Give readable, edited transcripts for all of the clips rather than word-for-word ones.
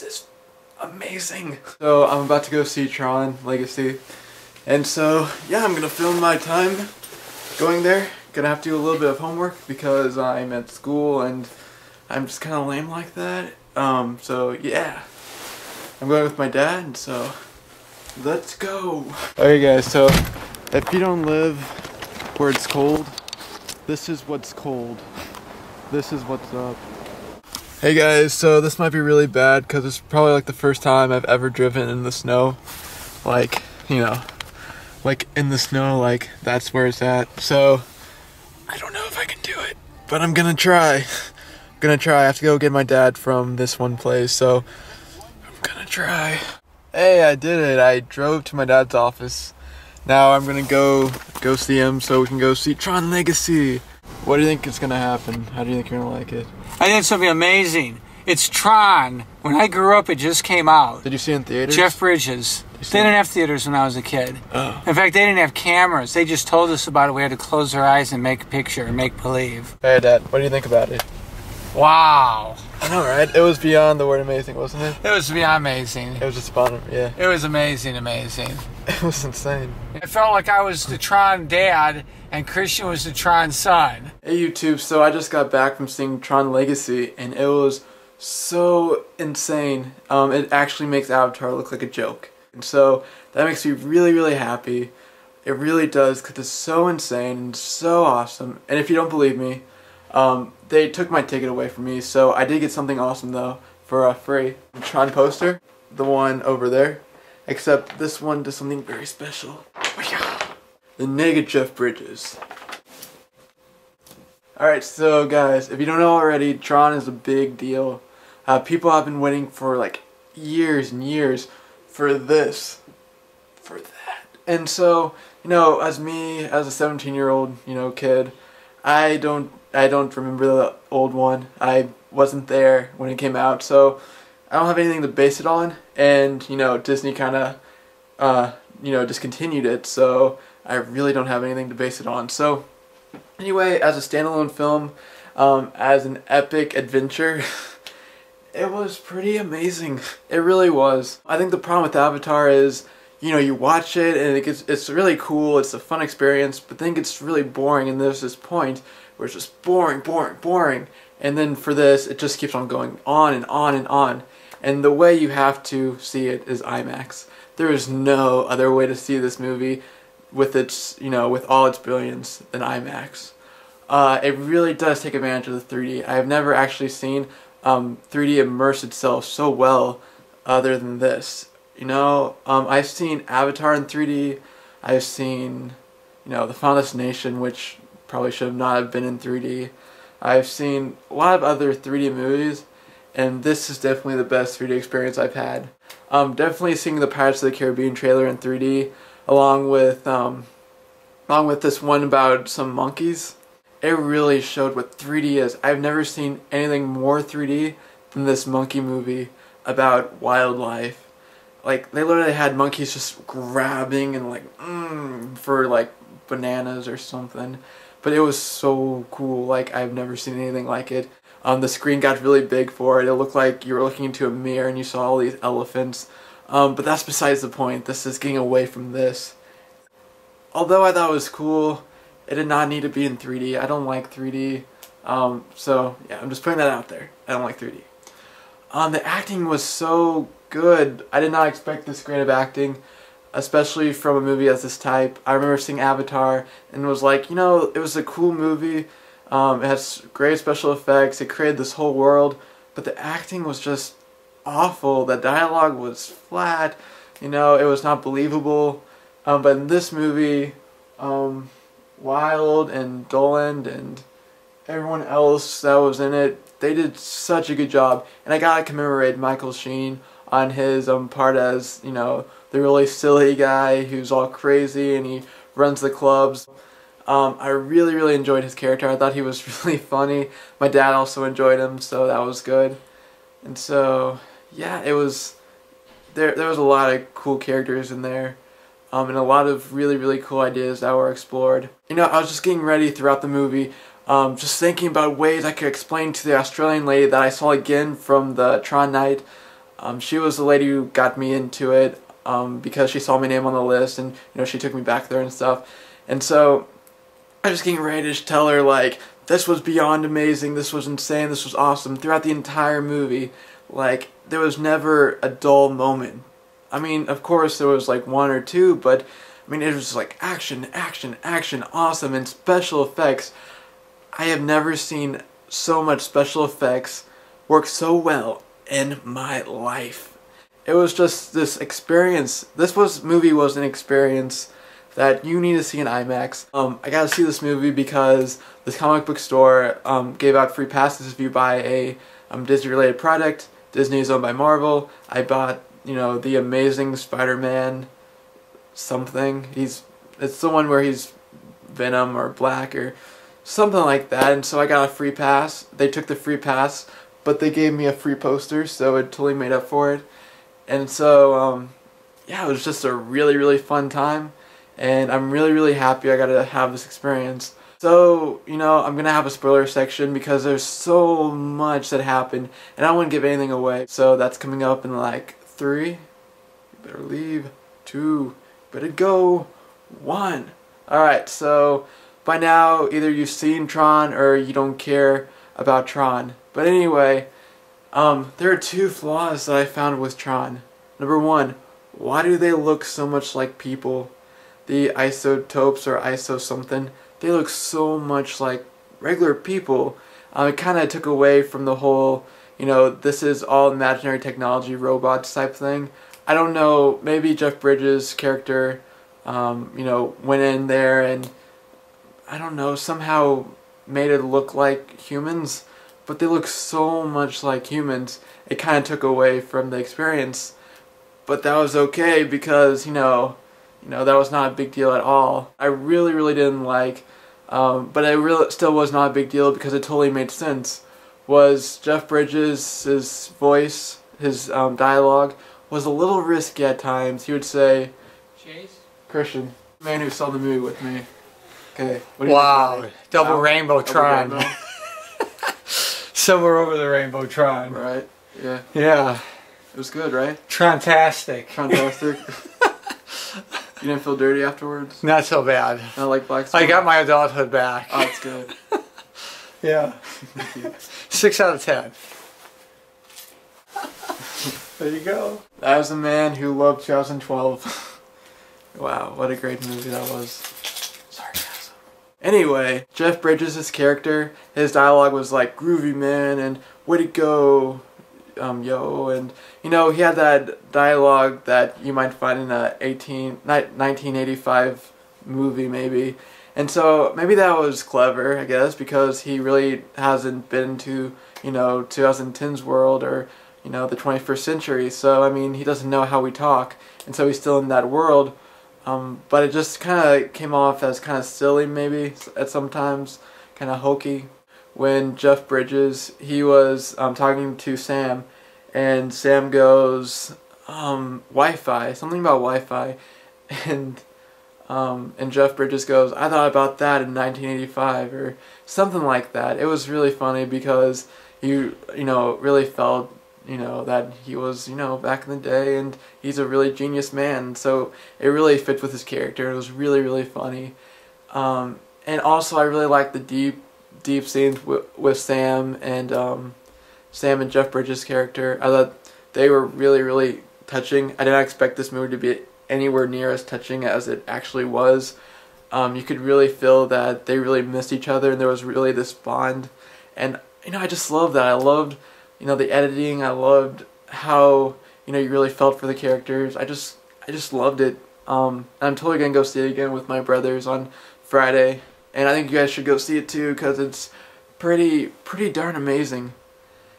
this is amazing. So I'm about to go see Tron Legacy. And so, yeah, I'm gonna film my time going there. Gonna have to do a little bit of homework because I'm at school and I'm just kind of lame like that. So yeah, I'm going with my dad, and so let's go. Okay guys, so if you don't live where it's cold, this is what's cold. This is what's up. Hey guys, so this might be really bad because it's probably like the first time I've ever driven in the snow. Like, you know, like in the snow, like that's where it's at. So I don't know if I can do it, but I'm gonna try. I'm gonna try. I have to go get my dad from this one place, so I'm gonna try. Hey, I did it. I drove to my dad's office. Now I'm gonna go see him so we can go see Tron Legacy. What do you think is gonna happen? How do you think you're gonna like it? I think it's gonna be amazing. It's Tron. When I grew up, it just came out. Did you see it in theaters? Jeff Bridges. They didn't have theaters when I was a kid. Oh. In fact, they didn't have cameras. They just told us about it. We had to close our eyes and make a picture and make believe. Hey, Dad, what do you think about it? Wow. I know, right? It was beyond the word amazing, wasn't it? It was beyond amazing. It was just fun, yeah. It was amazing, amazing. It was insane. It felt like I was the Tron dad and Christian was the Tron son. Hey, YouTube, so I just got back from seeing Tron Legacy, and it was so insane. It actually makes Avatar look like a joke. And so that makes me really, really happy. It really does, because it's so insane and so awesome. And if you don't believe me, they took my ticket away from me, so I did get something awesome though for free. The Tron poster, the one over there, except this one does something very special. The Nega Jeff Bridges. Alright, so guys, if you don't know already, Tron is a big deal. People have been waiting for like years and years for this, for that. And so, you know, as me, as a 17-year-old, you know, kid, I don't remember the old one. I wasn't there when it came out, so I don't have anything to base it on. And, you know, Disney kind of, you know, discontinued it, so I really don't have anything to base it on. So, anyway, as a standalone film, as an epic adventure, it was pretty amazing. It really was. I think the problem with Avatar is, you know, you watch it and it gets, it's really cool, it's a fun experience, but then it gets really boring, and there's this point where it's just boring, boring, boring. And then for this, it just keeps on going on and on and on. And the way you have to see it is IMAX. There is no other way to see this movie with its, you know, with all its brilliance than IMAX. It really does take advantage of the 3D. I have never actually seen 3D immerse itself so well other than this. You know, I've seen Avatar in 3D, I've seen, you know, The Final Destination, which probably should not have been in 3D. I've seen a lot of other 3D movies, and this is definitely the best 3D experience I've had. Definitely seeing the Pirates of the Caribbean trailer in 3D, along with this one about some monkeys. It really showed what 3D is. I've never seen anything more 3D than this monkey movie about wildlife. Like, they literally had monkeys just grabbing and like, for like bananas or something. But it was so cool. Like, I've never seen anything like it. The screen got really big for it. It looked like you were looking into a mirror and you saw all these elephants. But that's besides the point. This is getting away from this. Although I thought it was cool, it did not need to be in 3D. I don't like 3D. So, yeah, I'm just putting that out there. I don't like 3D. The acting was so good. I did not expect this grade of acting, especially from a movie as this type. I remember seeing Avatar and was like, you know, it was a cool movie. It has great special effects. It created this whole world. But the acting was just awful. The dialogue was flat. You know, it was not believable. But in this movie, Wilde and Doland and everyone else that was in it, they did such a good job. And I gotta commemorate Michael Sheen on his part as, you know, the really silly guy who's all crazy and he runs the clubs. I really, really enjoyed his character. I thought he was really funny. My dad also enjoyed him, so that was good. And so, yeah, it was... There was a lot of cool characters in there. And a lot of really, really cool ideas that were explored. You know, I was just getting ready throughout the movie, just thinking about ways I could explain to the Australian lady that I saw again from the Tron night, She was the lady who got me into it because she saw my name on the list, and she took me back there and stuff. And so I was getting ready to tell her, like, this was beyond amazing, this was insane, this was awesome. Throughout the entire movie, like, there was never a dull moment. I mean, of course there was like one or two, but I mean, it was like action, action, action, awesome, and special effects. I have never seen so much special effects work so well in my life. It was just this experience. This movie was an experience that you need to see in IMAX. I gotta see this movie because this comic book store gave out free passes if you buy a Disney-related product. Disney is owned by Marvel. I bought, The Amazing Spider-Man something. It's the one where he's Venom or Blacker, something like that, and so I got a free pass. They took the free pass, but they gave me a free poster, so it totally made up for it. And so, yeah, it was just a really, really fun time, and I'm really, really happy I got to have this experience. So, I'm going to have a spoiler section because there's so much that happened, and I don't want to give anything away. So that's coming up in like 3, you better leave, 2, better go, 1. Alright, so by now, either you've seen Tron or you don't care about Tron. But anyway, there are two flaws that I found with Tron. Number one, why do they look so much like people? The isotopes or iso something, they look so much like regular people. It kind of took away from the whole, this is all imaginary technology, robots type thing. I don't know, maybe Jeff Bridges' character, went in there and, I don't know, somehow made it look like humans, but they look so much like humans. It kind of took away from the experience, but that was okay because, that was not a big deal at all. I really, really didn't like, but it really still was not a big deal because it totally made sense, was Jeff Bridges, his voice, his dialogue, was a little risky at times. He would say, Chase? Christian, the man who saw the movie with me. Okay. Wow. Double rainbow Tron. Somewhere over the rainbow Tron. Right. Yeah. Yeah. It was good, right? Trontastic. Trontastic. You didn't feel dirty afterwards? Not so bad. Not like Black Swan? I got my adulthood back. Oh, that's good. Yeah. 6 out of 10. There you go. That was a man who loved 2012. Wow, what a great movie that was. Anyway, Jeff Bridges' character, his dialogue was like, groovy man, and way to go, yo, and, he had that dialogue that you might find in a 1985 movie, maybe. And so, maybe that was clever, I guess, because he really hasn't been to, 2010's world, or, the 21st century, so, I mean, he doesn't know how we talk, and so he's still in that world. But it just kind of came off as kind of silly, maybe, at sometimes, kind of hokey. When Jeff Bridges, he was talking to Sam, and Sam goes, Wi-Fi, something about Wi-Fi, and Jeff Bridges goes, I thought about that in 1985, or something like that. It was really funny because you really felt that he was, back in the day, and he's a really genius man, so it really fits with his character. It was really, really funny. And also I really liked the deep scenes with Sam and, Jeff Bridges' character. I thought they were really, really touching. I did not expect this movie to be anywhere near as touching as it actually was. You could really feel that they really missed each other, and there was really this bond, and, I just loved that. I loved the editing, I loved how, you really felt for the characters. I just loved it. And I'm totally gonna go see it again with my brothers on Friday. And I think you guys should go see it too, because it's pretty darn amazing.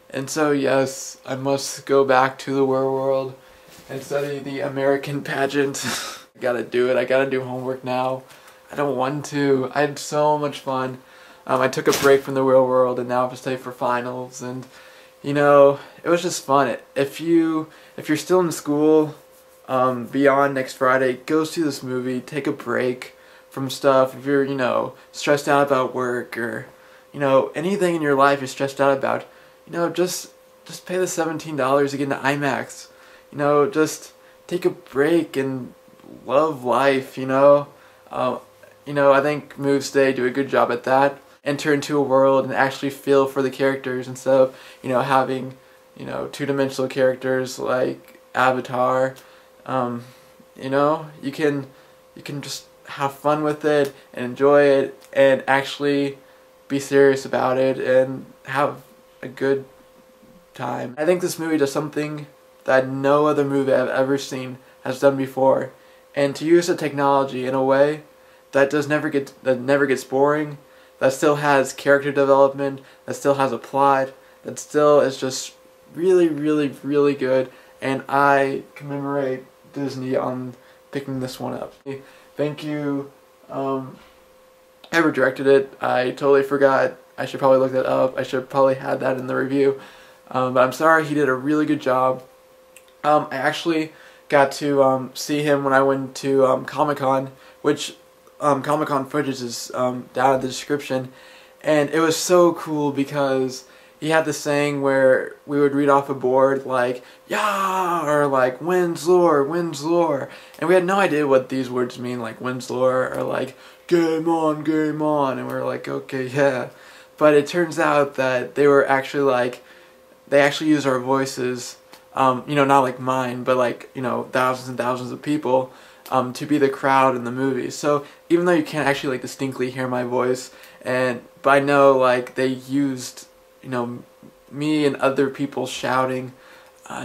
And so, yes, I must go back to the world and study the American pageant. I gotta do it, I gotta do homework now. I don't want to. I had so much fun. I took a break from the real world, and now I have to stay for finals, and it was just fun. If you're still in school beyond next Friday, go see this movie, take a break from stuff. If you're, stressed out about work, or, anything in your life you're stressed out about, just just pay the $17 to get into IMAX. You know, just take a break and love life, you know. You know, I think movies today do a good job at that. Enter into a world and actually feel for the characters instead of, you know, having, you know, two-dimensional characters like Avatar. You know, you can just have fun with it and enjoy it and actually be serious about it and have a good time. I think this movie does something that no other movie I've ever seen has done before, and to use the technology in a way that never gets boring, that still has character development, that still has a plot, that still is just really, really, really good, and I commemorate Disney on picking this one up. Thank you, whoever directed it. I totally forgot. I should probably look that up. I should probably have that in the review. But I'm sorry, he did a really good job. I actually got to see him when I went to Comic Con, which Comic Con footage is down in the description. And it was so cool because he had this saying where we would read off a board like, "Yeah," or like, "Wind's lore, wind's lore." And we had no idea what these words mean, like wind's lore, or like, "Game on, game on." And we were like, okay, yeah. But it turns out that they were actually like, they actually used our voices, you know, not like mine, but like, you know, thousands and thousands of people to be the crowd in the movie. So even though you can't actually like distinctly hear my voice, but I know like they used, you know, me and other people shouting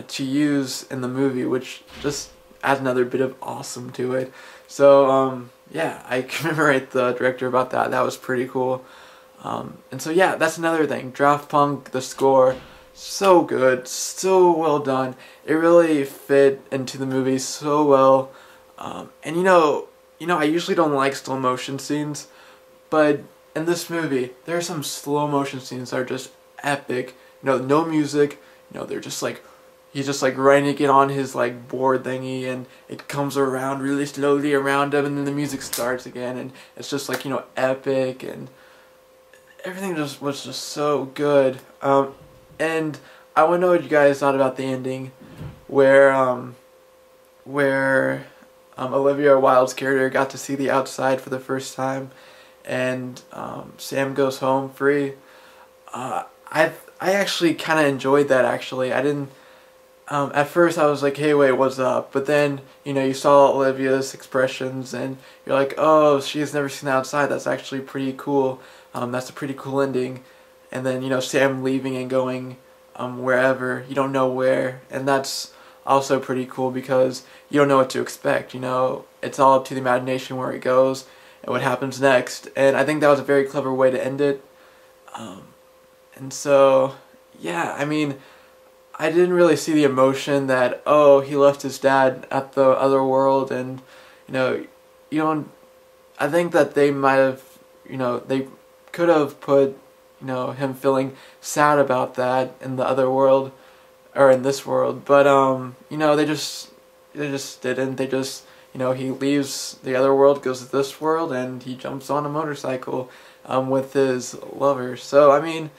to use in the movie, which just adds another bit of awesome to it. So yeah, I commemorate the director about that. That was pretty cool. And so yeah, that's another thing. Daft Punk, the score, so good, so well done. It really fit into the movie so well. And you know, I usually don't like slow motion scenes, but in this movie, there are some slow motion scenes that are just epic. You know, no music. You know, they're just like, he's just like writing it on his like board thingy, and it comes around really slowly around him, and then the music starts again, and it's just like, you know, epic, and everything just was just so good. And I want to know what you guys thought about the ending, where Olivia Wilde's character got to see the outside for the first time, and Sam goes home free. I actually kind of enjoyed that, actually. I didn't, at first I was like, hey, wait, what's up? But then, you know, you saw Olivia's expressions and you're like, oh, she's never seen the outside. That's actually pretty cool. That's a pretty cool ending. And then, you know, Sam leaving and going wherever, you don't know where. And that's also pretty cool because you don't know what to expect, you know. It's all up to the imagination where it goes and what happens next. And I think that was a very clever way to end it. And so, yeah, I mean, I didn't really see the emotion that, oh, he left his dad at the other world, and, you know, you don't, I think that they might have, you know, they could have put, you know, him feeling sad about that in the other world, or in this world, but, you know, they just didn't, they just, you know, he leaves the other world, goes to this world, and he jumps on a motorcycle, with his lover. So, I mean,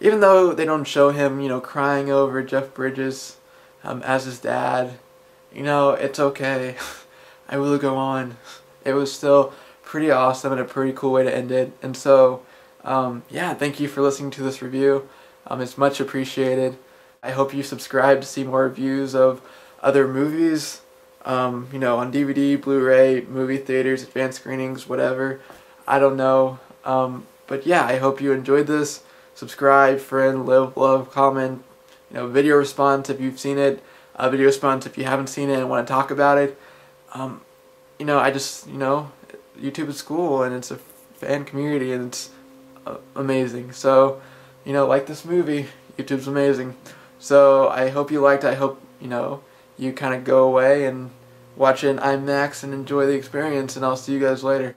even though they don't show him, you know, crying over Jeff Bridges as his dad, you know, it's okay. I will go on. It was still pretty awesome and a pretty cool way to end it. And so, yeah, thank you for listening to this review. It's much appreciated. I hope you subscribe to see more reviews of other movies, you know, on DVD, Blu-ray, movie theaters, advanced screenings, whatever. I don't know. But yeah, I hope you enjoyed this. Subscribe, friend, live, love, comment, you know, video response if you've seen it, video response if you haven't seen it and want to talk about it. You know, I just, you know, YouTube is cool and it's a fan community and it's amazing. So, you know, like this movie, YouTube's amazing. So I hope you liked it. I hope, you know, you kind of go away and watch it in IMAX and enjoy the experience, and I'll see you guys later.